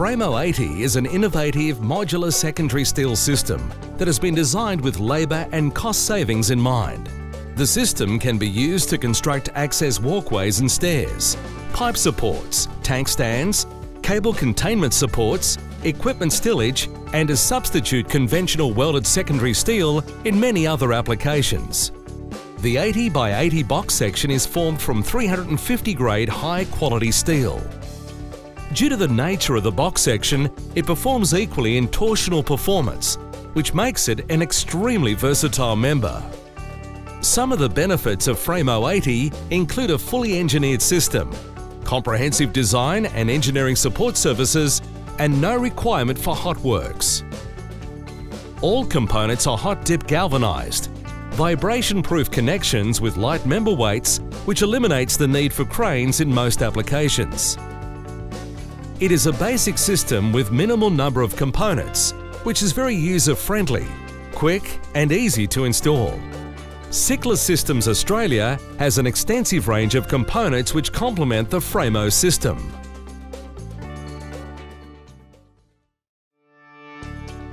Framo 80 is an innovative modular secondary steel system that has been designed with labour and cost savings in mind. The system can be used to construct access walkways and stairs, pipe supports, tank stands, cable containment supports, equipment stillage, and to substitute conventional welded secondary steel in many other applications. The 80 by 80 box section is formed from 350 grade high quality steel. Due to the nature of the box section, it performs equally in torsional performance, which makes it an extremely versatile member. Some of the benefits of Framo 80 include a fully engineered system, comprehensive design and engineering support services, and no requirement for hot works. All components are hot dip galvanised, vibration-proof connections with light member weights, which eliminates the need for cranes in most applications. It is a basic system with minimal number of components, which is very user-friendly, quick and easy to install. Sikla Systems Australia has an extensive range of components which complement the Framo system.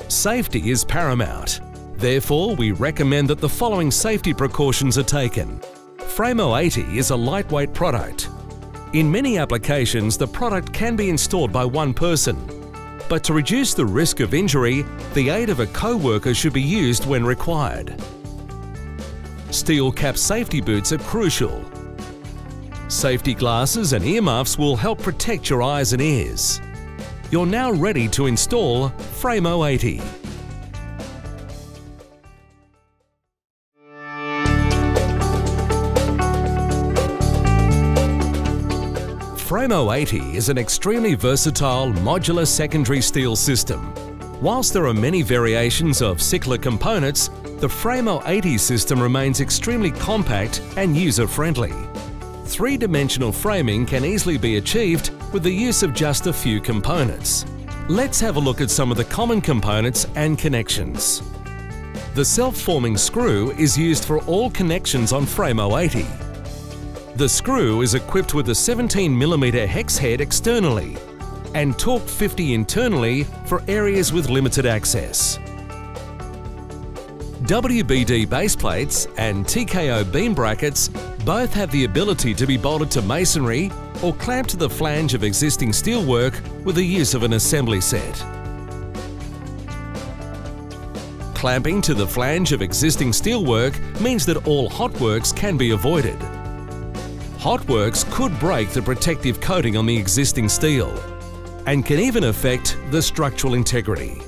Safety is paramount. Therefore, we recommend that the following safety precautions are taken. Framo 80 is a lightweight product. In many applications, the product can be installed by one person. But to reduce the risk of injury, the aid of a co-worker should be used when required. Steel cap safety boots are crucial. Safety glasses and earmuffs will help protect your eyes and ears. You're now ready to install Framo 80. Framo 80 is an extremely versatile modular secondary steel system. Whilst there are many variations of Sikla components, the Framo 80 system remains extremely compact and user-friendly. Three-dimensional framing can easily be achieved with the use of just a few components. Let's have a look at some of the common components and connections. The self-forming screw is used for all connections on Framo 80. The screw is equipped with a 17mm hex head externally and Torx 50 internally for areas with limited access. WBD base plates and TKO beam brackets both have the ability to be bolted to masonry or clamped to the flange of existing steelwork with the use of an assembly set. Clamping to the flange of existing steelwork means that all hot works can be avoided. Hot works could break the protective coating on the existing steel and can even affect the structural integrity.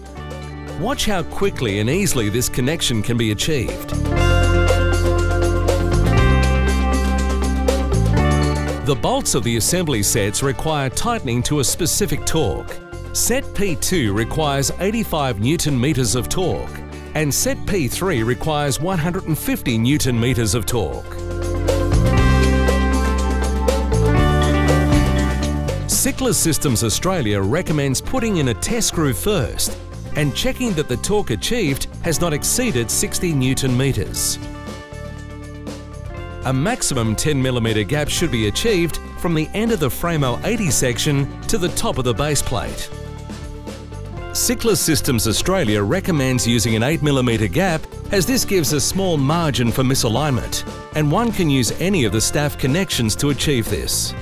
Watch how quickly and easily this connection can be achieved. The bolts of the assembly sets require tightening to a specific torque. Set P2 requires 85 Newton-meters of torque and set P3 requires 150 Newton-meters of torque. Sikla Systems Australia recommends putting in a test screw first and checking that the torque achieved has not exceeded 60 Newton-meters. A maximum 10mm gap should be achieved from the end of the Framo 80 section to the top of the base plate. Sikla Systems Australia recommends using an 8mm gap as this gives a small margin for misalignment, and one can use any of the staff connections to achieve this.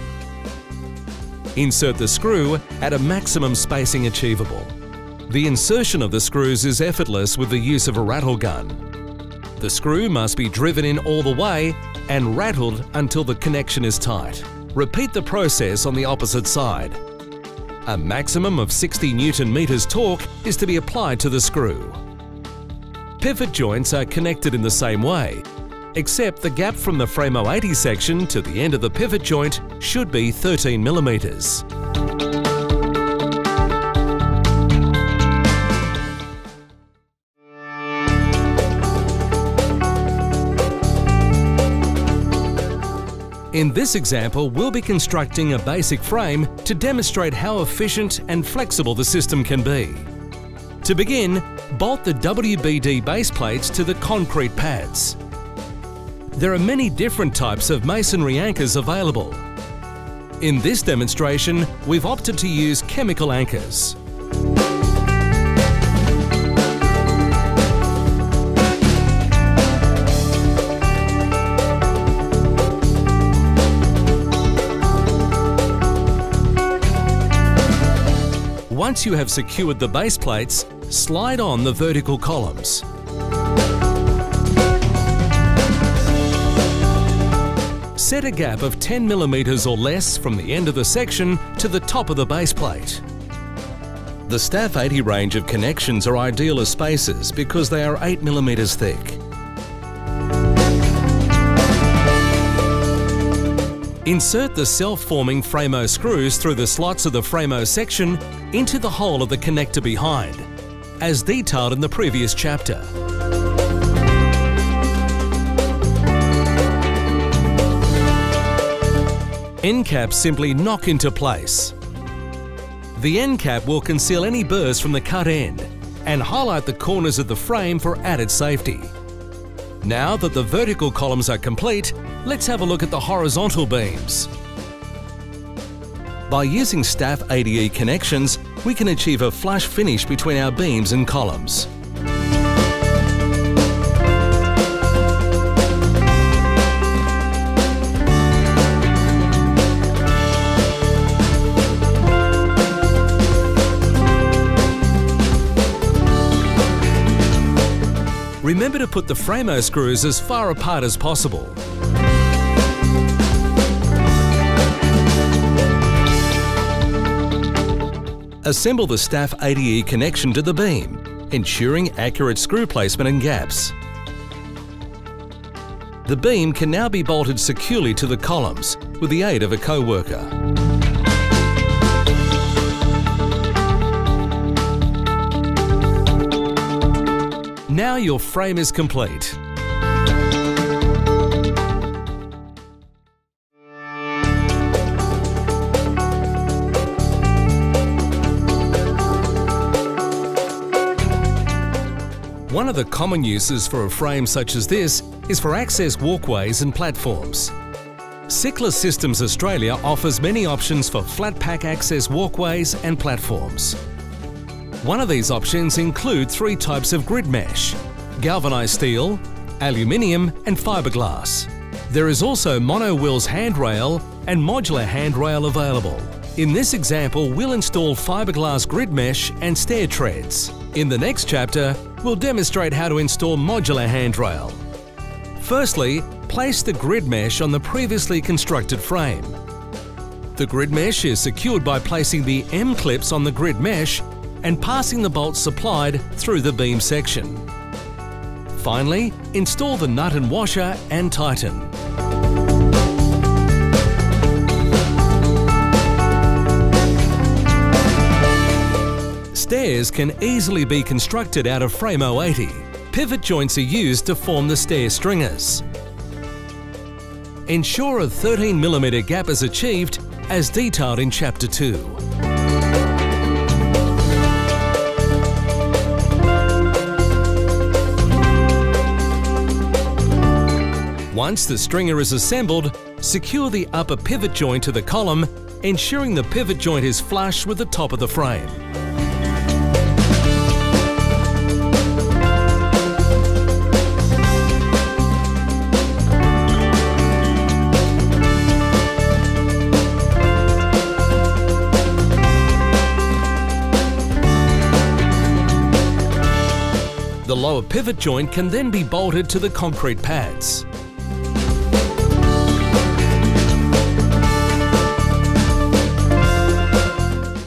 Insert the screw at a maximum spacing achievable. The insertion of the screws is effortless with the use of a rattle gun. The screw must be driven in all the way and rattled until the connection is tight. Repeat the process on the opposite side. A maximum of 60 Newton-meters torque is to be applied to the screw. Pivot joints are connected in the same way, except the gap from the Framo 80 section to the end of the pivot joint should be 13mm. In this example, we'll be constructing a basic frame to demonstrate how efficient and flexible the system can be. To begin, bolt the WBD base plates to the concrete pads. There are many different types of masonry anchors available. In this demonstration, we've opted to use chemical anchors. Once you have secured the base plates, slide on the vertical columns. Set a gap of 10 millimeters or less from the end of the section to the top of the base plate. The Staff 80 range of connections are ideal as spacers because they are 8 millimeters thick. Insert the self-forming Framo screws through the slots of the Framo section into the hole of the connector behind, as detailed in the previous chapter. End caps simply knock into place. The end cap will conceal any burrs from the cut end and highlight the corners of the frame for added safety. Now that the vertical columns are complete, let's have a look at the horizontal beams. By using Staff 80E connections, we can achieve a flush finish between our beams and columns. Remember to put the Framo screws as far apart as possible. Assemble the Staff 80E connection to the beam, ensuring accurate screw placement and gaps. The beam can now be bolted securely to the columns with the aid of a co-worker. Now your frame is complete. One of the common uses for a frame such as this is for access walkways and platforms. Sikla Systems Australia offers many options for flat pack access walkways and platforms. One of these options include three types of grid mesh: galvanised steel, aluminium and fibreglass. There is also mono-wheels handrail and modular handrail available. In this example, we'll install fibreglass grid mesh and stair treads. In the next chapter, we'll demonstrate how to install modular handrail. Firstly, place the grid mesh on the previously constructed frame. The grid mesh is secured by placing the M-clips on the grid mesh and passing the bolts supplied through the beam section. Finally, install the nut and washer and tighten. Stairs can easily be constructed out of Framo 80. Pivot joints are used to form the stair stringers. Ensure a 13mm gap is achieved as detailed in Chapter 2. Once the stringer is assembled, secure the upper pivot joint to the column, ensuring the pivot joint is flush with the top of the frame. The lower pivot joint can then be bolted to the concrete pads.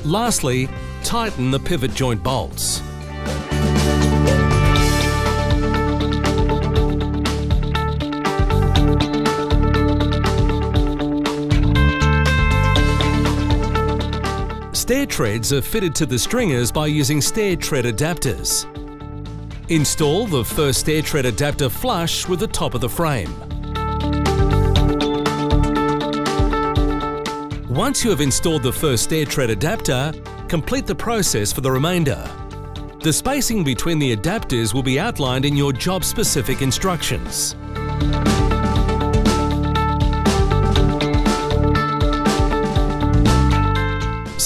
Lastly, tighten the pivot joint bolts. Stair treads are fitted to the stringers by using stair tread adapters. Install the first stair tread adapter flush with the top of the frame. Once you have installed the first stair tread adapter, complete the process for the remainder. The spacing between the adapters will be outlined in your job-specific instructions.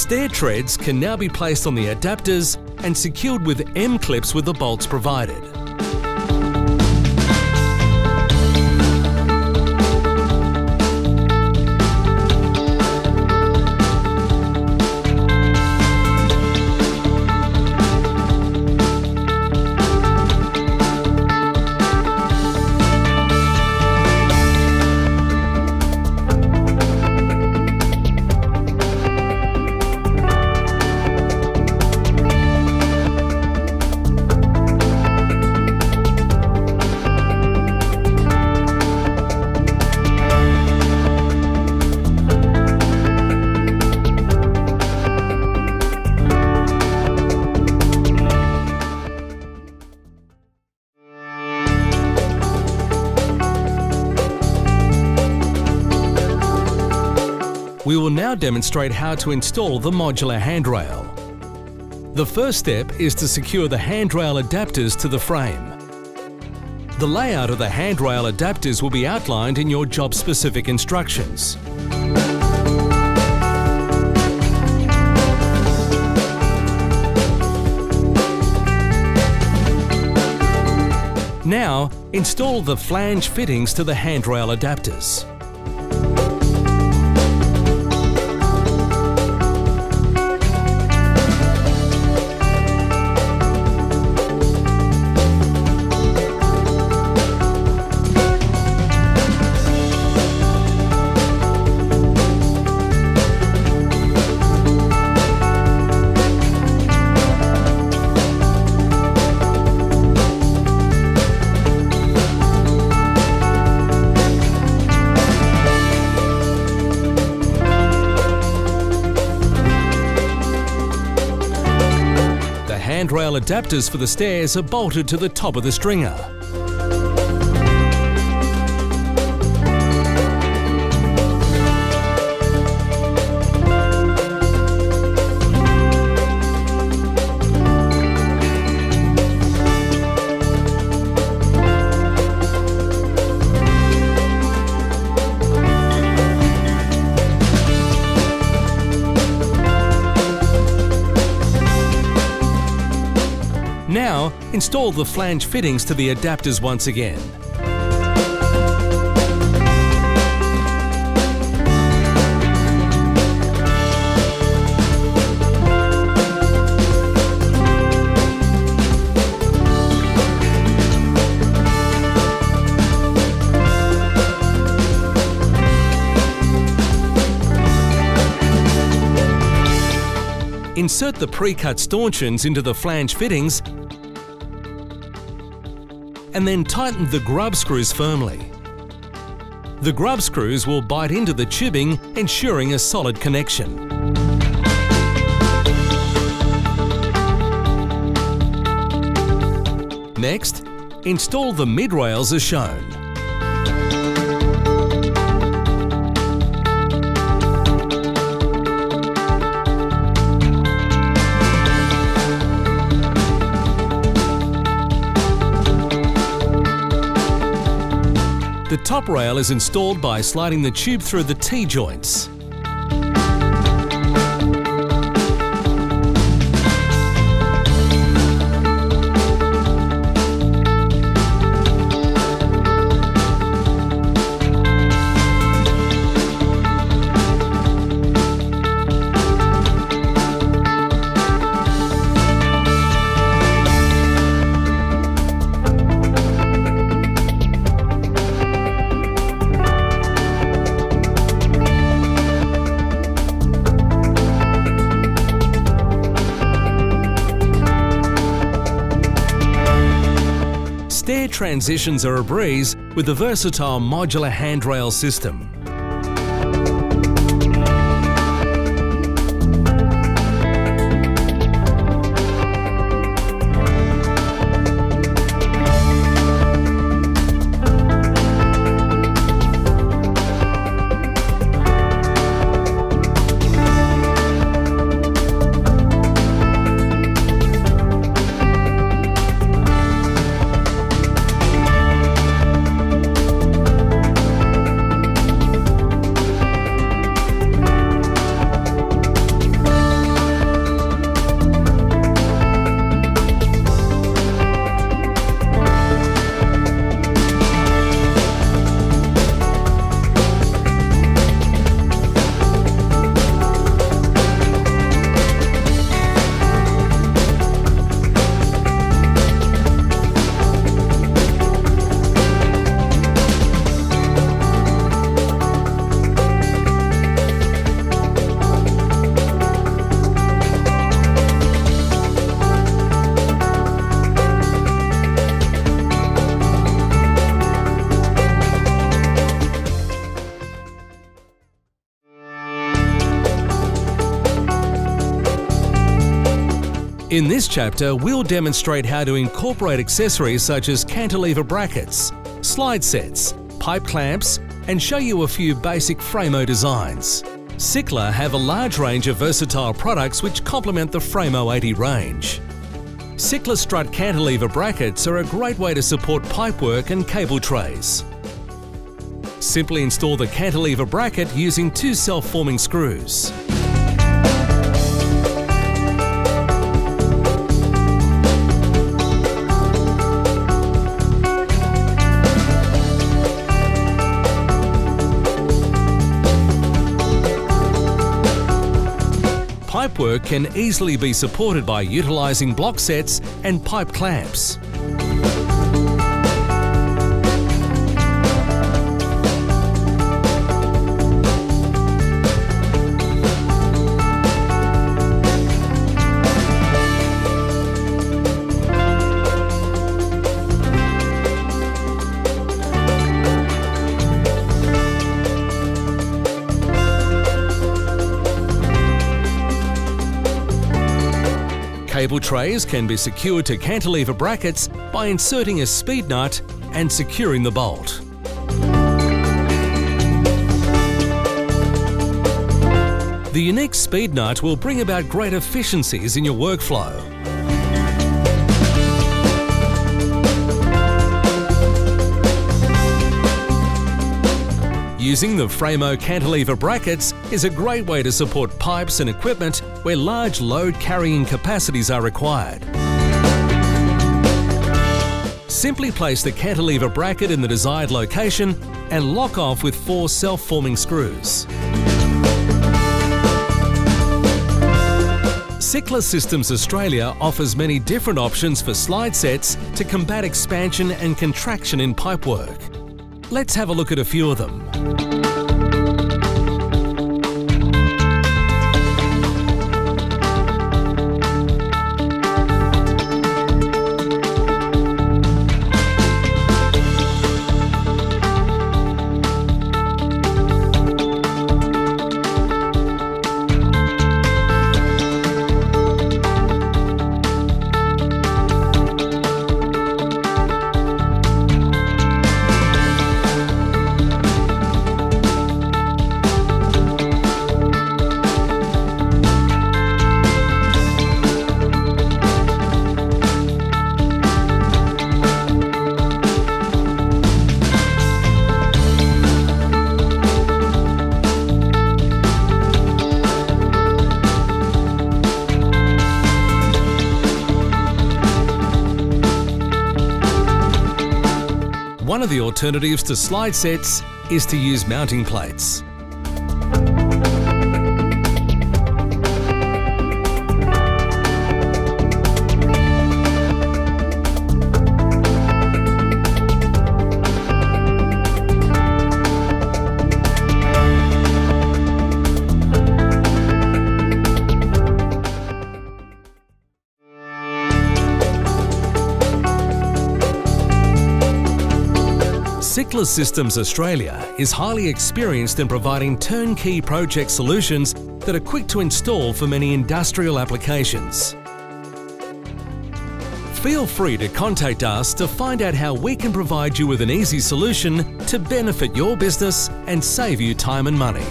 Stair treads can now be placed on the adapters and secured with M-clips with the bolts provided. We will now demonstrate how to install the modular handrail. The first step is to secure the handrail adapters to the frame. The layout of the handrail adapters will be outlined in your job-specific instructions. Now, install the flange fittings to the handrail adapters. Handrail adapters for the stairs are bolted to the top of the stringer. Now, install the flange fittings to the adapters once again. Insert the pre-cut stanchions into the flange fittings and then tighten the grub screws firmly. The grub screws will bite into the tubing, ensuring a solid connection. Next, install the mid-rails as shown. The top rail is installed by sliding the tube through the T-joints. Stair transitions are a breeze with the versatile modular handrail system. In this chapter, we'll demonstrate how to incorporate accessories such as cantilever brackets, slide sets, pipe clamps, and show you a few basic Framo designs. Sikla have a large range of versatile products which complement the Framo 80 range. Sikla strut cantilever brackets are a great way to support pipework and cable trays. Simply install the cantilever bracket using two self-forming screws. Pipework can easily be supported by utilising block sets and pipe clamps. Cable trays can be secured to cantilever brackets by inserting a speed nut and securing the bolt. The unique speed nut will bring about great efficiencies in your workflow. Using the Framo cantilever brackets is a great way to support pipes and equipment where large load carrying capacities are required. Simply place the cantilever bracket in the desired location and lock off with four self-forming screws. Sikla Systems Australia offers many different options for slide sets to combat expansion and contraction in pipework. Let's have a look at a few of them. One of the alternatives to slide sets is to use mounting plates. Sikla Systems Australia is highly experienced in providing turnkey project solutions that are quick to install for many industrial applications. Feel free to contact us to find out how we can provide you with an easy solution to benefit your business and save you time and money.